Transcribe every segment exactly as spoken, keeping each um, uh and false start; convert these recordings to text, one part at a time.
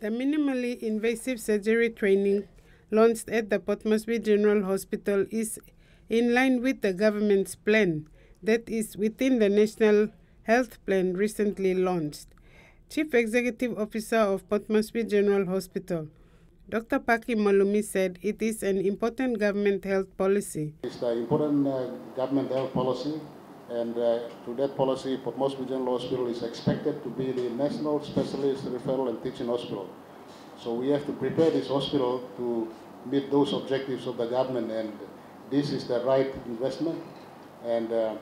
The minimally invasive surgery training launched at the Port Moresby General Hospital is in line with the government's plan that is within the National Health Plan recently launched. Chief Executive Officer of Port Moresby General Hospital, Doctor Paki Malumi, said it is an important government health policy. It's an important uh, government health policy, and uh, to that policy, Port Moresby General Hospital is expected to be the National Specialist Referral and Teaching Hospital. So we have to prepare this hospital to meet those objectives of the government, and this is the right investment. And uh,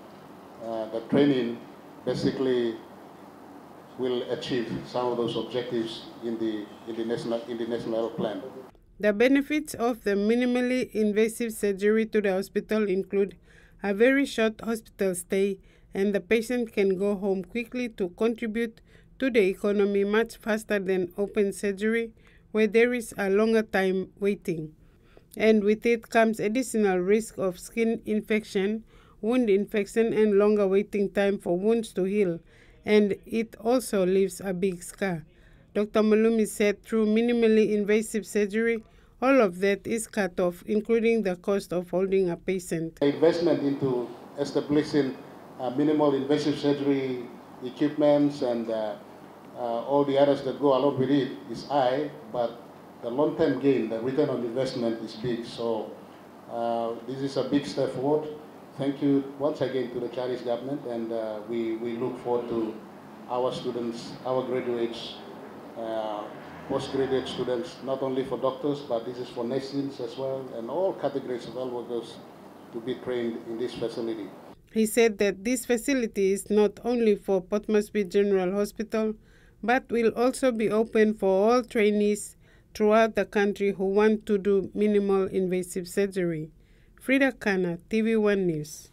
uh, the training basically will achieve some of those objectives in the in the national in the national health plan. The benefits of the minimally invasive surgery to the hospital include a very short hospital stay, and the patient can go home quickly to contribute to the economy much faster than open surgery, where there is a longer time waiting. And with it comes additional risk of skin infection, wound infection, and longer waiting time for wounds to heal, and it also leaves a big scar. Doctor Malumi said through minimally invasive surgery, all of that is cut off, including the cost of holding a patient. Investment into establishing uh, minimal invasive surgery equipments and uh, uh, all the others that go along with it is high, but the long-term gain, the return on investment, is big. So uh, this is a big step forward. Thank you once again to the Chinese government, and uh, we, we look forward to our students, our graduates, uh, postgraduate students, not only for doctors, but this is for nurses as well, and all categories of health workers to be trained in this facility. He said that this facility is not only for Port Moresby General Hospital, but will also be open for all trainees throughout the country who want to do minimal invasive surgery. Frida Kana, T V One News.